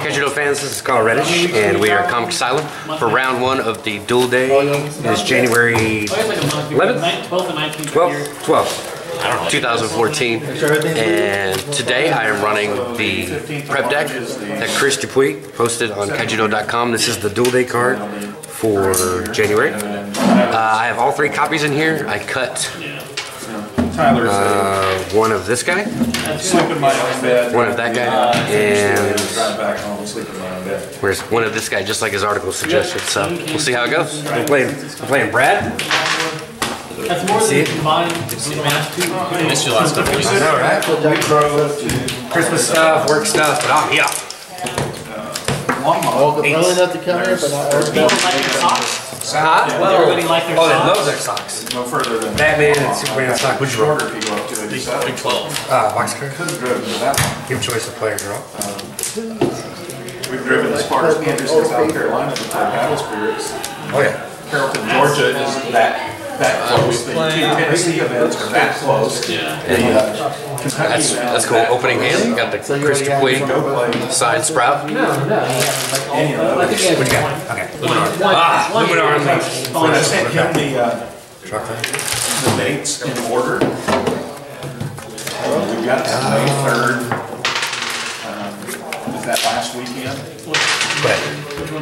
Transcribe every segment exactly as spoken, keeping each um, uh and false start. Hey Kaijudo fans, this is Carl Reddish and we are at Comic Asylum for round one of the Dual Day. It is January eleventh, twelfth, twelfth, I don't know, two thousand fourteen, and today I am running the prep deck that Chris Dupuis posted on Kaijudo dot com. This is the Dual Day card for January. Uh, I have all three copies in here. I cut Uh, one of this guy, one of that guy, and where's one of this guy, just like his article suggested. So we'll see how it goes. I'm playing, I'm playing Brad. See it? I missed your last couple weeks. I know, right? Christmas stuff, work stuff, but I'm here. Eight. Socks? Well, everybody like their oh, socks. Those are socks. No further than Batman and Superman sock. Which order do you want to do? Big twelve. Ah, box card. Give choice of player, girl. Um, we've driven as far as Anderson, South Carolina to play Battle Spirits. Oh, yeah. Carrollton, Georgia is that that close. The Tennessee events are that close. Yeah. That's, that's cool. Opening hand. Got the Chris Dupuis side sprout. No, no. What do you got? Okay. Luminar. Ah, Luminar Unleashed. I just sent him the, uh, the dates in order. We've got May third. Um, is that last weekend? But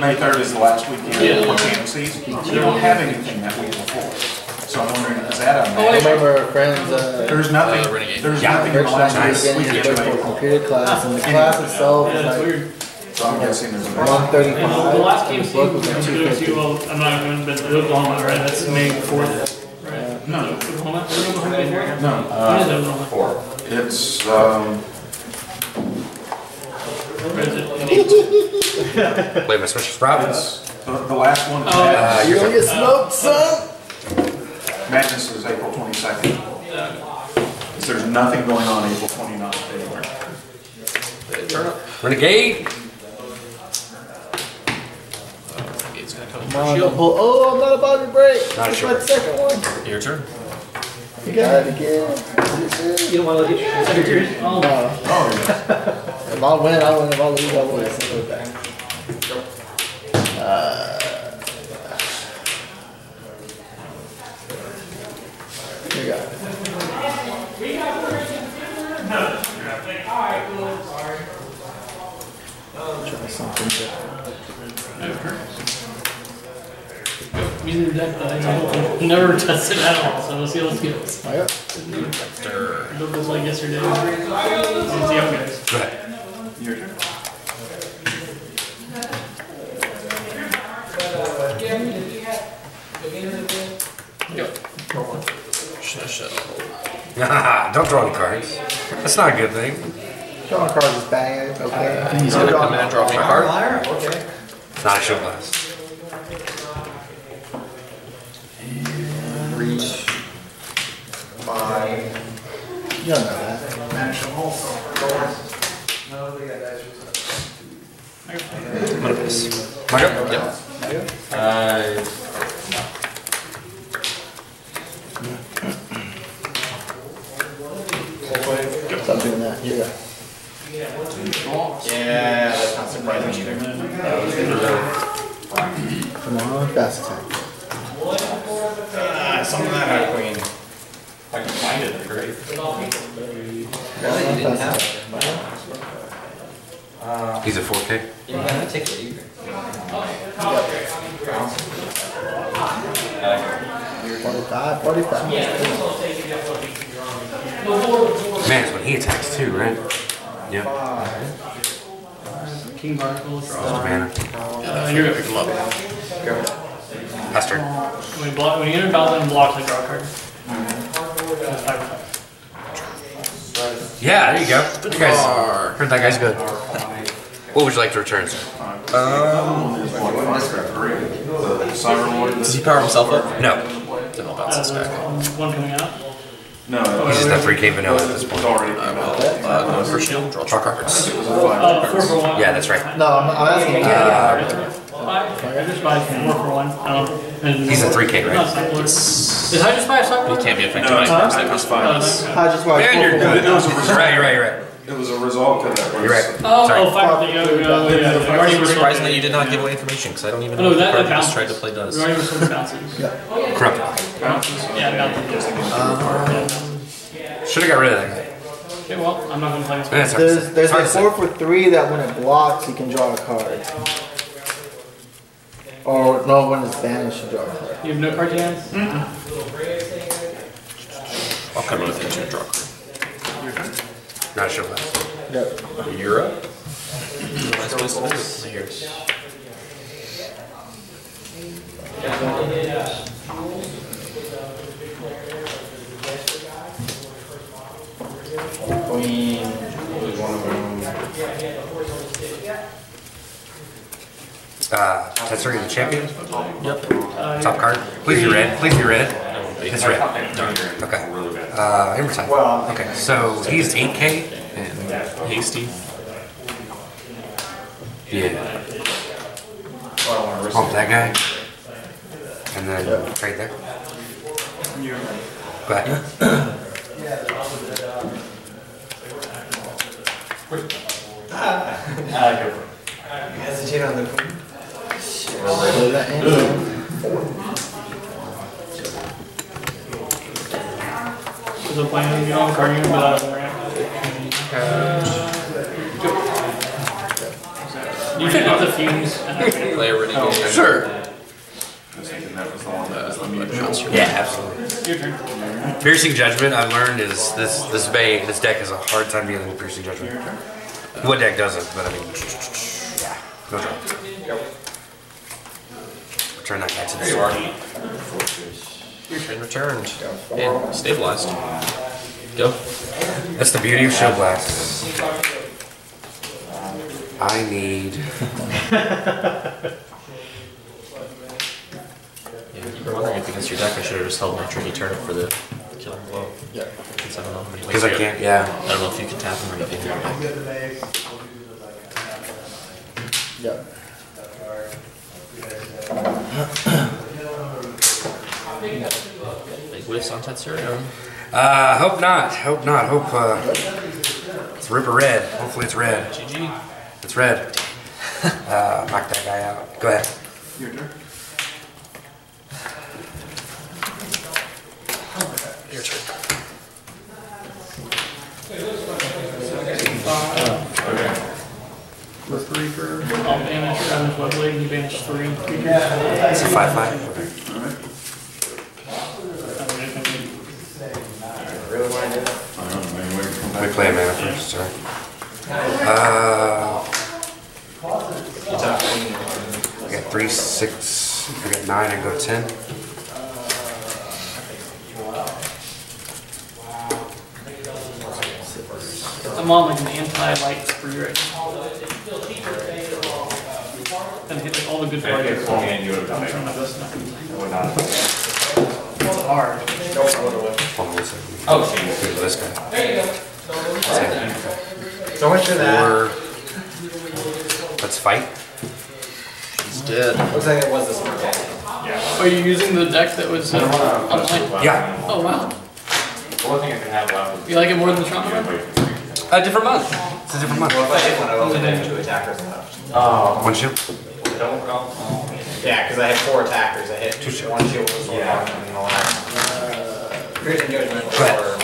May third is the last weekend of the camp season. We don't have anything that week before. So I'm wondering, is that on there? I remember our friends, uh, there's nothing, uh, there's yeah, nothing in the last nice. week. Nice. Yeah. Computer class, and the class itself yeah, is like, weird. So I'm guessing there's one thirty-five. The last game season, I'm not going to bet the Oklahoma, right? That's May fourth, right? Yeah. No, Oklahoma? No. Uh, four. It's, um... Wait, my special sprout? It's the, the last one. Uh, you're going to get smoked, son? Madness is April twenty-second. Because there's nothing going on April twenty-ninth anywhere. Renegade! Renegade's gonna come with your shield. Oh, I'm not about to break. Not sure. That's my second one. Your turn. You got it again. You don't want to look at your turn? Oh, no. Oh, yeah. If I win, I win. If I lose, I win. Let's go back. Uh. Something different. Never tested at all, so we'll see how this goes. It looks like yesterday. Let's see how it goes. Go ahead. Your turn. Go. Don't draw the cards. That's not a good thing. Drawing cards is bad, okay. Uh, he's going to come in and draw me a card. Okay. It's not a show glass. Reach. By. You don't know that. National. No, they got that. I'm going to piss. Am I good? Yep. Yep. Uh, no. Stop doing that. Yeah. Yeah, that's not surprising either. Come on, fast attack. Uh, something that I queen. If I can find it, that'd be great. Really, you didn't have it. He's a four K? Yeah, I didn't take it either. forty-five, forty-five. Man, it's when he attacks too, right? Yeah. Right. King Barkle. Draws the banner. You're going to pick him up. Go. Pass turn. When you, block, when you enter battle and block, the draw card. Mm-hmm. Yeah, there you go. You guys heard that guy's good. What would you like to return, sir? Um, Does he power himself up? No. Then I'll bounce this back. One coming out. No, he's just that three K vanilla at this point. Already. Uh, well, uh, for shield, draw cards. Uh, yeah, that's right. No, I'm, I'm asking. Uh, he's a three K, right? Did I just buy a sock? He can't be affected by it. I just buy a sock. Man, you're good. Right, right, right. It was a resolve pin that was. You're right. Oh, sorry. oh five oh, yeah, yeah, yeah. Already surprised that you did not give away information because I don't even know what the card tried to play does. Correct. Should have got rid of that guy. Okay, well, I'm not going to play this. That's there's there's like four for three that when it blocks, you can draw a card. Or no, when it's banished, you draw a card. You have no card hands? Mm-hmm. I'll come in with you and draw a card. Not sure what. Yep. You're up. Last place to this. Here's. Queen. Uh, that's already the champion? Yep. Top card. Please be red. Please be red. It's red. Okay. Uh, Ember Titan. Okay, so he's eight K and hasty. Yeah. Pump that guy. And then right there. Go ahead. Hesitate on the queen. The plan to get on Cardigan without a ramp. Uh, you can up the fumes. Play a renegade. Oh, sure. I was thinking that was the one that was limited. Yeah, absolutely. Your turn. Piercing Judgment, I've learned, is this this bay, this deck has a hard time dealing with Piercing Judgment. What deck doesn't, but I mean, yeah. Go draw. Return that guy to the sword. And returned. And stabilized. Go. That's the beauty of Shield Blast. I need. Yeah, if you were wondering if against your deck I should have just held my Tricky Turnip for the killing blow. Yeah. Because I don't know how many ways I can't, yeah. I don't know if you can tap him or anything. Yeah. Big whiffs on Tetsuro. Uh, hope not. Hope not. Hope uh, it's Ripper Red. Hopefully it's red. G G. It's red. uh, knock that guy out. Go ahead. Your turn. Your turn. For three for. I'll banish. I have one blade. You banish three. It's a five five. Okay. All right. Let me play a mana first, sorry. Uh, I got three, six, I got nine, I go ten. I'm on like an anti-light spree right now. And hit like all the good targets. I'm trying my best not. It's hard. Oh, shit. This guy. There you go. So much for that. Let's fight. She's dead. Looks like it was this one. Yeah. Are you using the deck that was? Uh, uh, yeah. Oh wow. The only thing I can have left. You like it more than the Trauma? A different month. It's a different month. Well, if I hit one, I only have two attackers left. Oh. One shield. Yeah, because I had four attackers. I hit two shield. One shield was one. Yeah. And the last. Piercing Judgment or.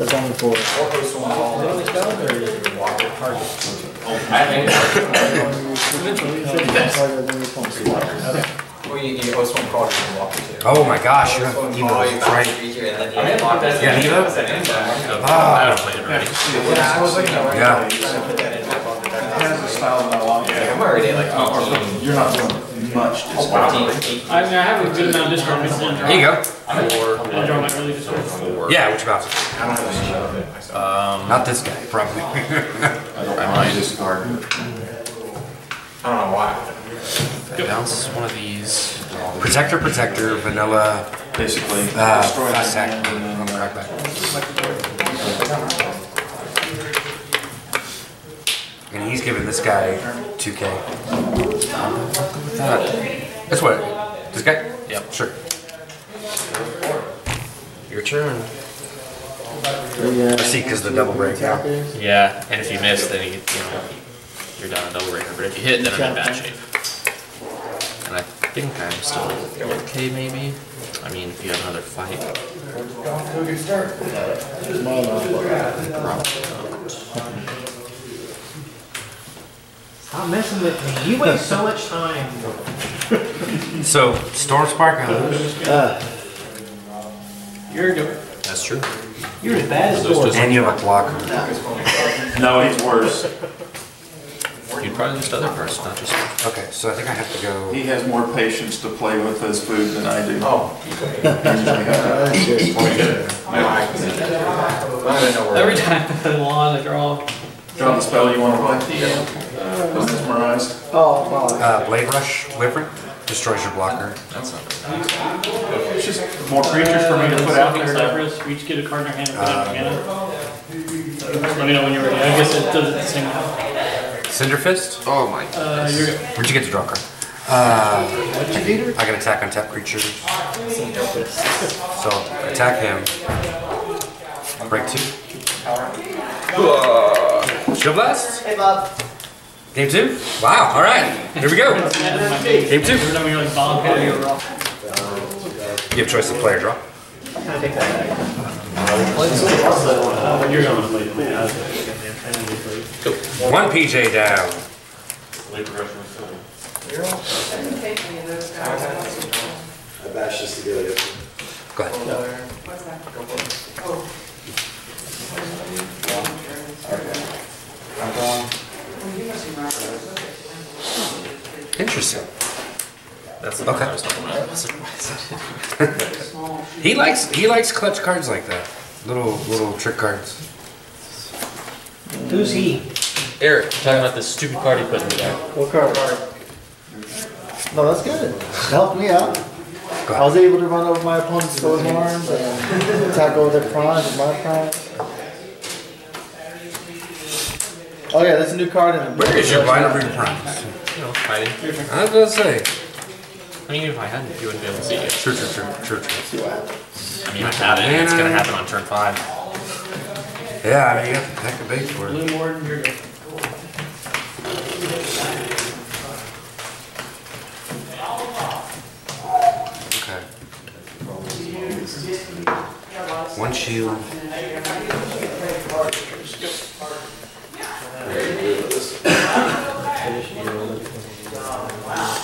That's only four. Oh my gosh, you're not evil, right? Yeah, evil? Ah. Yeah. You're not doing it. Much oh, wow. I mean, I have a good amount of discard. There you go. Four. I'll draw my early discard. Four. Yeah, which about? I don't have a shot of it myself. Um, Not this guy, probably. I don't mind discard. I don't know why. Go. Bounce one of these. Protector, protector, vanilla. Basically. Uh, fast attack. I'm gonna crack back. And he's giving this guy two K. That's what. This guy? Yep. Sure. Your turn. Yeah. See, because the double break. Yeah, and if you miss, then you, you know, you're down a double breaker. But if you hit, then I'm in bad shape. And I think I'm still okay, maybe. I mean, if you have another fight. Probably not. Stop messing with me. You waste so much time. So, Storm Spark, I lose. Uh, You're good. That's true. You're as bad as Storm. And you have a block. No, he's worse. You'd probably lose other person, not just me. Okay, so I think I have to go. He has more patience to play with his food than I do. Oh. Every time I want to draw. Draw the spell you want to play. Yeah. Oh, wow. Uh, Blade Rush, Wyvern, destroys your blocker. That's not good. It's just more creatures for me to put out there. Cypress, reach, get a card in your hand and put out your mana. Let me know when you're ready. I guess it does it the same way. Cinder Fist? Oh my goodness. Where'd you get the draw card? Uh, What'd you get? I can attack on tap creatures. Cinder Fist. So, attack him. Break two. Uh, Shield Blast? Hey, Bob. Game two? Wow, alright. Here we go. Game two. You have choice of player draw. Can I take that back? You're going to play the one P J down. I bashed this together. Go ahead. What's that? Oh. Okay. I'm Interesting. That's the okay. I was talking about. He likes he likes clutch cards like that. Little little trick cards. Who's he? Eric. We're talking about this stupid card he put in there. What card? No, that's good. Help me out. I was able to run over my opponent's sword arms and tackle their primes and my primes. Oh yeah, that's a new card in the Where is your Vital Ring Primes? You know, fighting. I was gonna say. I mean, even if I hadn't, you wouldn't be able to see it. True, true, true, true, true. I mean, without it, it's gonna happen on turn five. Yeah, I mean, you have to pack a bait for it. Blue Warden, you're good. Okay. One shield.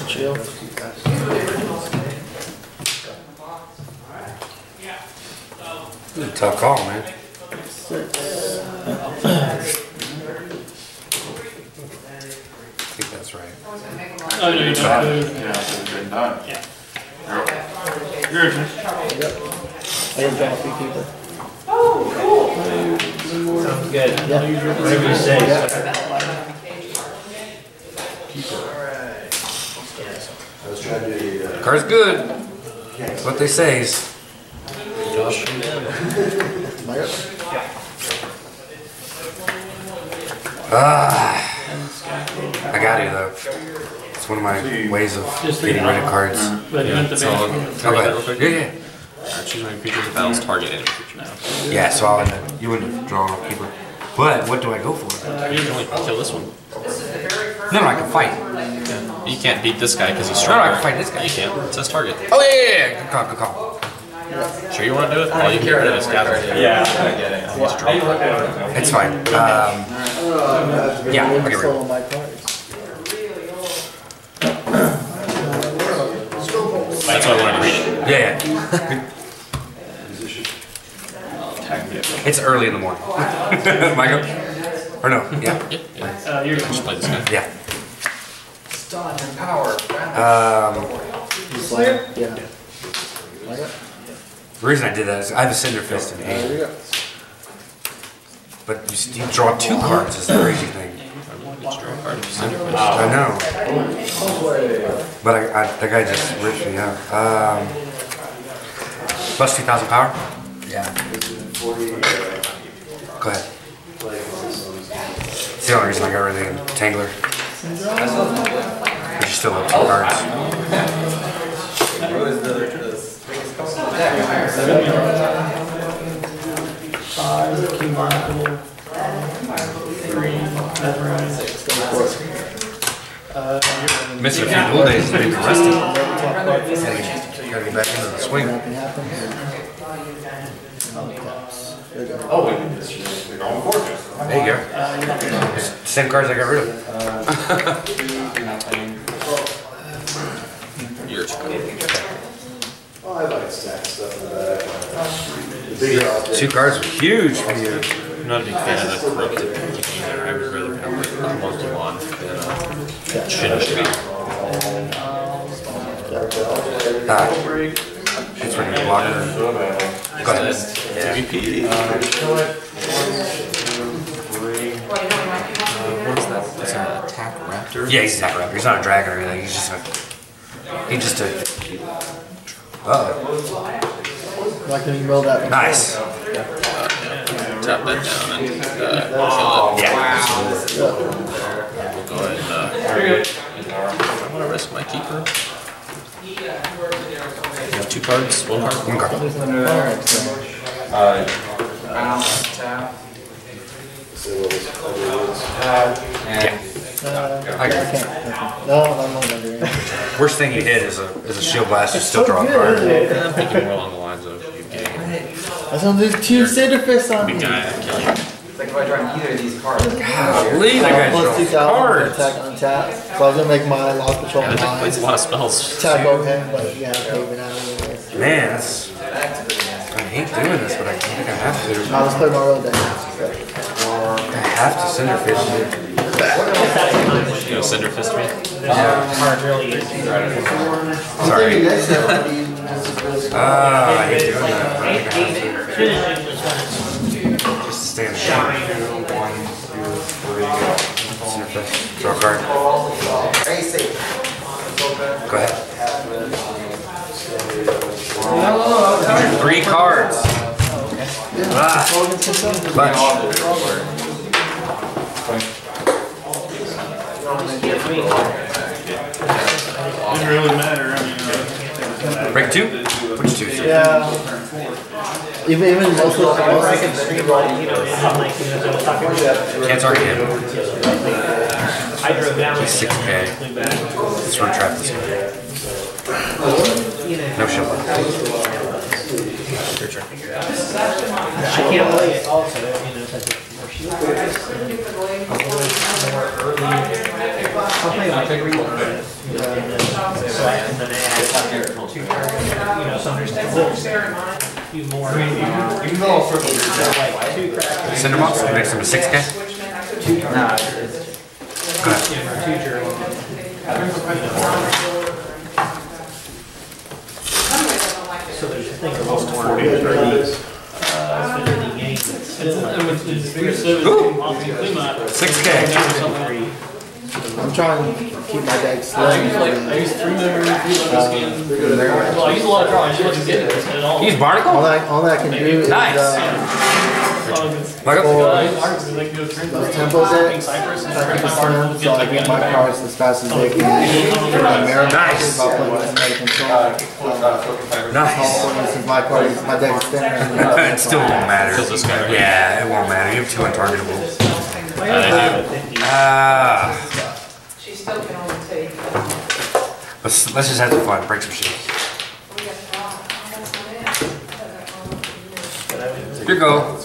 Chill. Tough call, man. Six. I think that's right. Oh, no, you're not. Yeah. You're okay. I didn't try to pick people. Oh, cool. Sounds good. Yeah. Whatever you say. Yeah. Car's good. That's what they say is. Josh. Ah, I got you though. It's one of my ways of getting rid of cards. Yeah, so I'll, okay. yeah, yeah. Choose my creature to balance target enemy creature now. Yeah, so I'll end up. You wouldn't draw a keeper. But what do I go for? Uh, you can only kill this one. No, no, I can fight. Yeah. You can't beat this guy because he's stronger. No, I can fight this guy. You can't. It says target. Oh, yeah, yeah, yeah. Good call, good call. Yeah. Sure you want to do it? All you care about is gathering it. Yeah. I get it. He's drunk. It's fine. Um, yeah, I'll get rid of it. That's why I wanted to read it. Yeah, yeah. It's early in the morning. Michael? Or no, yeah. yeah, yeah. Uh, you're just play this guy. Yeah. Stun and power. Um, Slayer? Yeah. yeah. The reason I did that is I have a Cinder Fist in hand. But you, you draw two cards is the crazy thing. I know. But I, I, that guy just ripped me out. Um, plus two thousand power? Yeah. Go ahead. It's the only reason I got rid of the Tangler. But you still have two cards. five, King Barnacle, three, Mesmerized, six, four. Uh, missed a few dual days and been arrested. You gotta get back into the swing. Oh, wait. You're going gorgeous. There you go. Same cards I got rid of. You're Oh, I like stack stuff in the back. Two cards are huge for you. I'm not a big fan of the corrupted picking either. I would rather have like multiple on than uh, shouldn't be. Ah. It's when you block her. Go ahead. T V P. What's that? What's an attack raptor? Yeah, he's an attack raptor. He's not a dragon or anything. He's just a. He just a. Oh. Like you roll that. Nice. Yeah. Tap that down and uh, oh, yeah. Wow. We'll go ahead and uh, I'm gonna rest my keeper. You have two cards, one card, one card. Worst thing you did is a is a shield blast. You still so draw a card. I'm thinking more along the lines of you getting. I saw these two Cinderfists on me. It's like if I draw either of these cards. Golly, that guy's draw cards. Attack on tap. So I was gonna make my Lost Patrol. Yeah, I plays a lot of spells. Tap overhead, but yeah, moving out of the way. Man, that's. I hate doing this, but I think I have to. I was playing my road down. I have to Cinderfist you. You know Cinderfist me? Yeah. Sorry. Ah, I hate doing that, but I think I have to. Just to stay in the game. One, two, three, go. Cinderfist. Draw a card. Go ahead. Three cards. Ah. Doesn't really matter. I mean, break two? Which two? Yeah. Even even most of I can streamline, you know, can't target him. I drove down with six K. Let's run trap this guy. No shot. I can't play it also, you know, I'll play like a real one. So I and then I add two cards, you know, so understand a few more. You can go all circle your deck. Send them up, makes them a six K? Nah, it's good. So there's a thing of almost forty to thirty minutes. six K. I'm trying to keep my deck slow. I use like I use three memories, I use a lot of cards. You don't get it at all. Use Barnacle? All that, all that I can do is nice. Uh, like those tempos in, so I can slam, so I get my cards as fast as they can. Nice. Nice. My card is my deck is thinner. It still won't matter. Yeah, it won't matter. You have two untargetables. Ah. Uh, Let's, let's just have some fun, break some shit. Your go.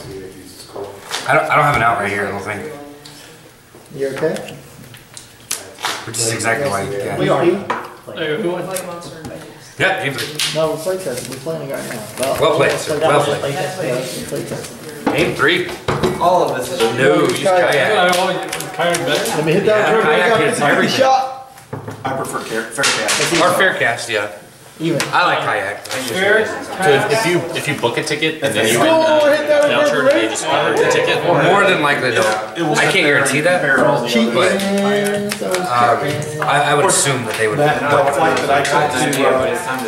I don't, I don't have an out right here, I don't think. You okay? Which is exactly why you got it. We are. Yeah, game three. No, we're play testing. We're playing it right now. Well played, sir. Well played. Game three. All of this is no, he's kayak. Let me hit that. Kayak hits every shot. I prefer fair cast. Or fair cast, yeah. Even. I like kayak. Fair, so if you if you book a ticket and then you oh, win uh, an outer, you just cover the ticket. More than likely, though. I can't guarantee that, but um, I, I would assume that they would. That, no, like that I got to,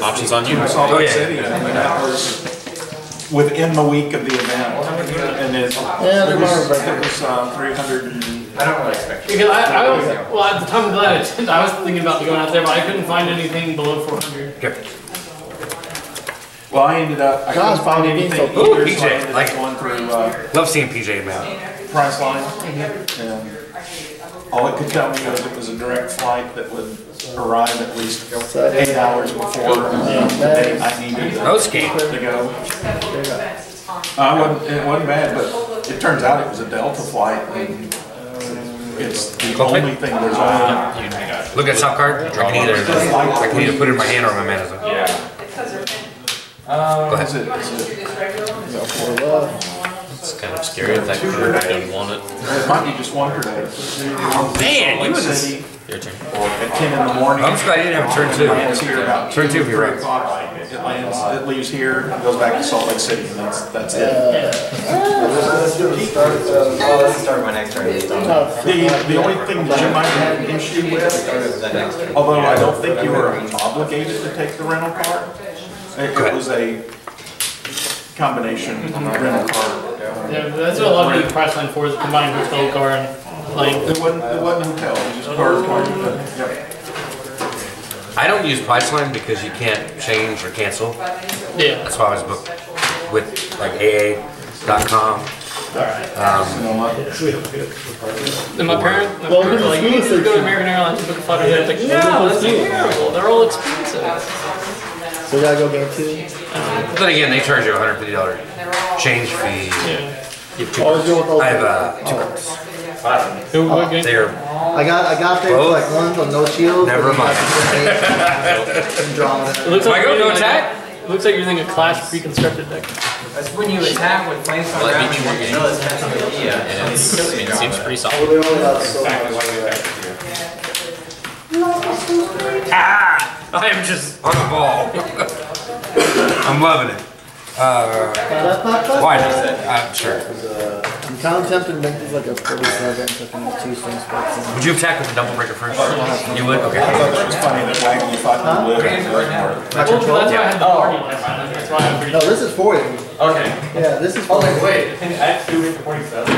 uh, options on you. Oh yeah. Within the week of the event, and it's yeah, there was, it was uh, three hundred. And I don't really expect because I, I was well at the time. I'm glad I didn't. I was thinking about going out there, but I couldn't find anything below four hundred. Okay. Well, I ended up, I couldn't find anything so cool. either, P J, so I ended like, up going through, uh, love seeing P J mount. Priceline. Mm-hmm. And all it could tell me was it was a direct flight that would arrive at least eight hours before uh, the day I needed to, to go. I wasn't, it wasn't bad, but it turns out it was a Delta flight. And it's the Cold only plate? Thing there's uh, only. Uh, look at soft card. I can either, I can either put it in my hand or my mannequin. Yeah. Um, Go ahead. Is it, is it, it's kind of scary if that crew doesn't want it. It might be just one per day. Oh, man, you was just... Your turn. At ten in the morning. I'm surprised you didn't have turn two. Turn two, you're right. It lands, it leaves here, it goes back to Salt Lake City, and that's, that's it. Let's start my next turn. The, the only thing that you might have an issue with, although I don't think you were obligated to take the rental car, It, it was a combination on a rental car. Yeah, that's what a lot of the price line for is combined hotel car and like. It wasn't, it wasn't hotel, it was just car car. Yep. I don't use Priceline because you can't change or cancel. Yeah. That's why I was booked with like A A dot com. Um, and my parents, my well, parents like, you need to go to American Airlines and book a flight. Yeah. Like, no, that's terrible. They're all expensive. So we gotta go get two. Um, then again, they charge you a hundred fifty dollar change fee. Yeah. You have two oh, I have uh, two cards. Oh. Who oh. okay. They're I got I got there like ones on no shield. Never mind. It looks like I go no attack. It looks like you're thinking a Clash pre-constructed deck. That's when you attack with planes on ground. Yeah, and it seems pretty solid. Ah! I am just on the ball. I'm loving it. Uh, why not? I'm sure. I'm kind of tempted to make this like a forty-seven, so I can have two swing spots. Would you attack with a double breaker first? You would? Okay. I thought it was funny that Wagon you thought you would. Not control? Yeah. Oh. No, this is forty. Okay. Yeah, this is forty. Oh, wait. Can you add two with forty-seven?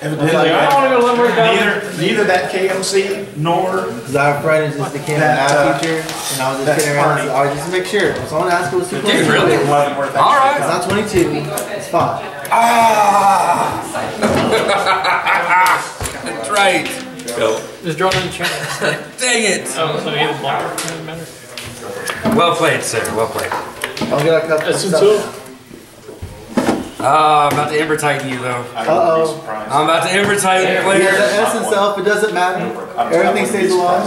Evidently, like, I don't want to go neither, neither that K M C nor that friend is just the K M C that, uh, teacher, and I was just kidding around. I was just make sure. Someone asked what was super. Dude, really? It wasn't worth that. All right, it's not twenty-two. It's five. Ah! That's right. Go. Just draw another chance. Dang it! Oh, so you have a blocker. Doesn't matter. Well played, sir. Well played. I'll get a cup of stuff. Ah, uh, I'm about to Ember Titan you though. Uh-oh. I'm about to Ember Titan player. Yeah, the S itself, it doesn't matter. Everything stays alive.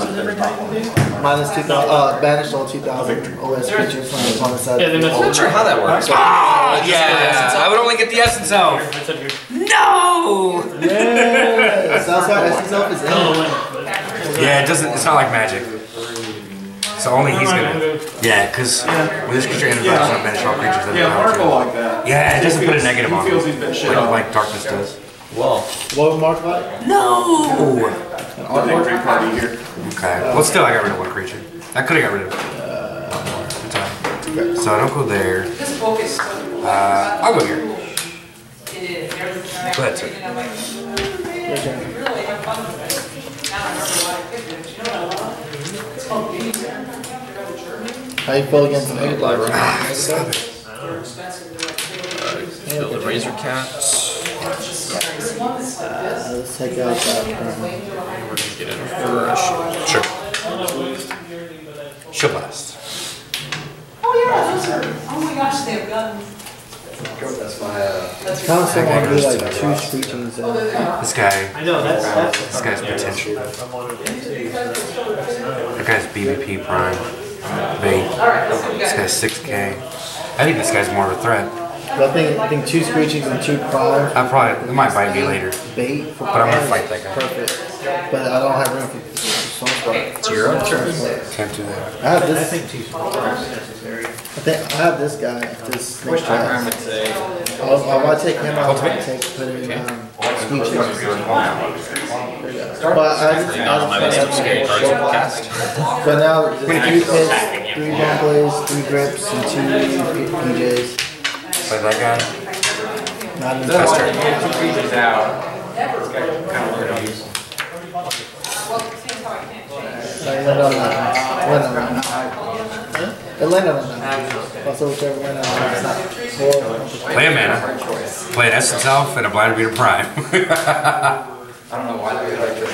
Minus two thousand, uh, banish all two thousand O S creatures on the side. I'm not sure how that works. Ah, yeah. I would only get the S itself. No! Yeah. So that's how S itself is in. Yeah, it doesn't, it's not like Magic. So only he's gonna. Yeah, because yeah. with this creature and yeah. the banish all creatures. Yeah, Markle like that. Yeah, it doesn't put a negative on. He feels he's been shit like, like Darkness does. Whoa. What was Markle like? No! An art victory party here. Okay. Well, still, I got rid of one creature. I could have got rid of it. Uh, okay. So I don't go there. Uh, I'll go here. Go ahead, sir. Okay. How you feel against an egg library? Ah, stop it. Uh, kill the Razor Cat. Uh, let's take out that. We're going to get in first. Sure. She'll blast. Oh, yeah, those are. Oh my gosh, they have guns. That's my. Uh, it's kind of so long to do like two screechings. This guy. I know, that's. that's this guy's potential. That guy's B B P prime. Bait. This guy's six K. I think this guy's more of a threat. But I think I think two screechings and two primes. I probably it might bite me later. Bait, for but I'm gonna fight that guy. Perfect. But I don't have room for this. Zero. Can't do that. I have this. I think two necessary. I think I have this guy. This next time. I want to take him out. I take put in um, screechings. But I just don't But now, three hits, three downplays, three grips, and two P Js. Play that guy. Not in the faster. Out. Atlanta mana. Also whichever mana is not horrible. Play a mana. Play an Essence Elf and a Blind Reader Prime. I don't know why they like this.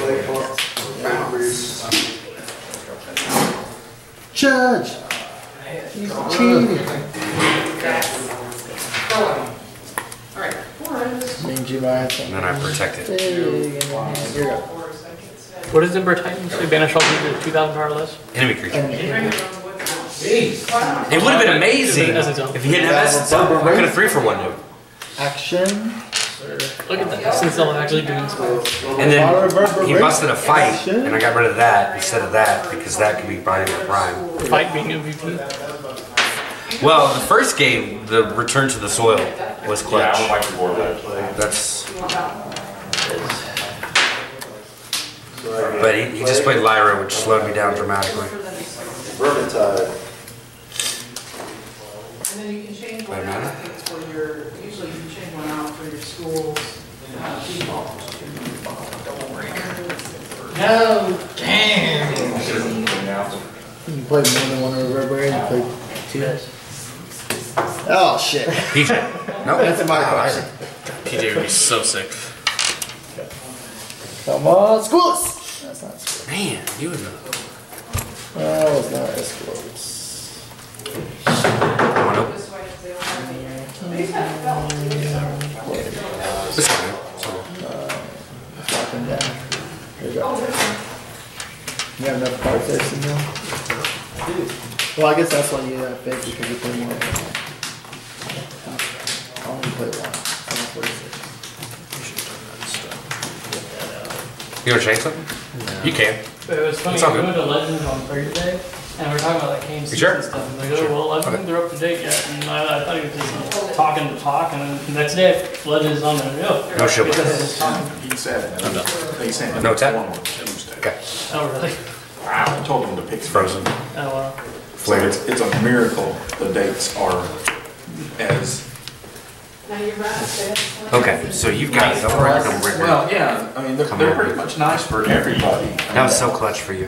Judge! He's cheating. And then I protect it. Here you go. What does Ember Titan say? Banish all creatures to two thousand power less? Enemy creature. Enemy. It would have been amazing if he didn't have Essence Elf. I could have three for one move. Action. Look at that. Essence Elf actually doing something. And then he busted a fight, and I got rid of that instead of that because that could be binding a prime. Fight being M V P? Well, the first game, the Return to the Soil was clutch. Yeah, I don't like the board that play. That's. But he, he just played Lyra, which slowed me down dramatically. Vermintide. And then you can change one out for your, usually you can change one out for your schools. No! Damn! You can play more than one reverberate, you play two. Oh shit. P J. No, that's in my question. P J would be so sick. Come on, Squirrels! That's not Squirrels. Man, you would know. That was not a Squirrels. This one. Fucking down. Here you go. You have enough parts there, Samuel? Well, I guess that's why you have big because you play more. I only play one. I'm forty-six. You want to change something? No. You can. It was funny, we went to Legends on Thursday, and we were talking about that game sure? and stuff, and they go, sure. well, I don't think they're up to date yet, and I, I thought he was just like, talking to talk, and the next day, Legends on there, oh, no shit. He said, I'm done. He said, no tap? Okay. Oh, really? Wow. I told him to pick Frozen. Oh, wow. Flavored. So it's, it's a miracle the dates are as... Okay, so you've got a random record. Well, yeah, I mean, they're, they're pretty much nice for everybody. That I mean, was so clutch for you.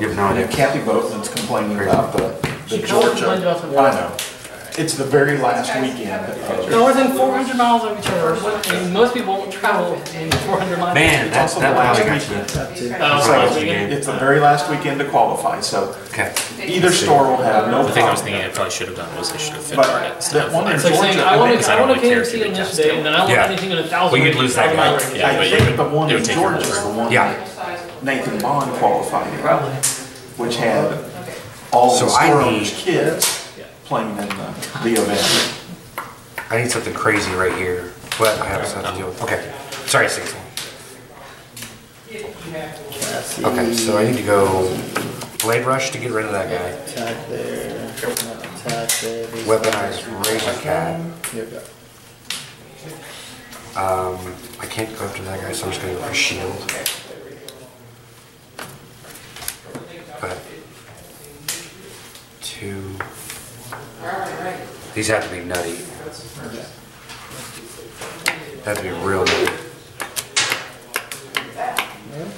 You have no idea. Kathy Boatman's complaining Crazy. about the, the Georgia. I know. It's the very last weekend. No, we're within four hundred miles of each other. And most people won't travel in four hundred miles. Man, that's that how I got you. Oh, so it's the very last weekend to qualify, so okay. either store will have no problem. The thing I was thinking I probably should have done was I should have finished it. So that one in Georgia, like saying, I want to I want to pay to in this day, and then I want yeah. anything in a thousand. Well, you'd lose that guy. Yeah, I think the one in Georgia is the one that Nathan Vaughn qualified in, which had all the squirrel's kids. Playing in the, the event. I need something crazy right here, but I have something to deal with. Okay, sorry, six. Okay, so I need to go Blade Rush to get rid of that guy. Attack there. Attack there. Weaponize Razor Cat. Um, I can't go after that guy, so I'm just going to go for Shield. But two. These have to be nutty. Have to be real nutty.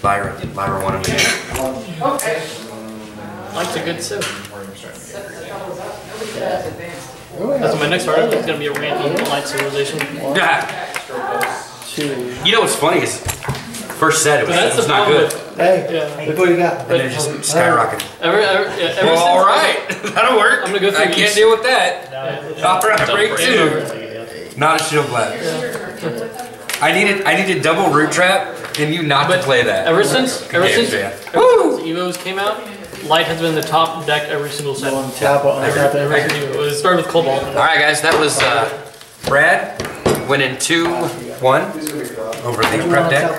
Lyra, Lyra wanted me. Okay. Likes a good sip. That's my next article. It's gonna be a random light civilization. Yeah. You know what's funny is first set it was, it was not good. Hey, yeah. Look what you got. And they're just skyrocketing. Every, every, every well, all right. That'll work. I'm gonna go through I can't each. deal with that. No, no, all right, break two. Not a shield blast. Yeah. I needed I needed double root trap, and you not but to play that. Ever since, ever yeah, since, yeah. Ever since Evos came out, Light has been the top deck every single set. Well, tap on tap every. It started with Cobalt. All right, guys, that was uh, Brad winning two one over the prep deck.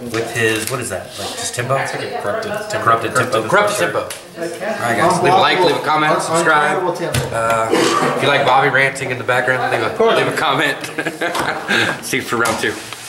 With his, what is that? Like just tempo? Like corrupted, tempo. Corrupted tempo. Corrupted tempo. Alright guys, leave a like, leave a comment, subscribe. Uh, if you like Bobby ranting in the background, leave a, leave a comment. See you for round two.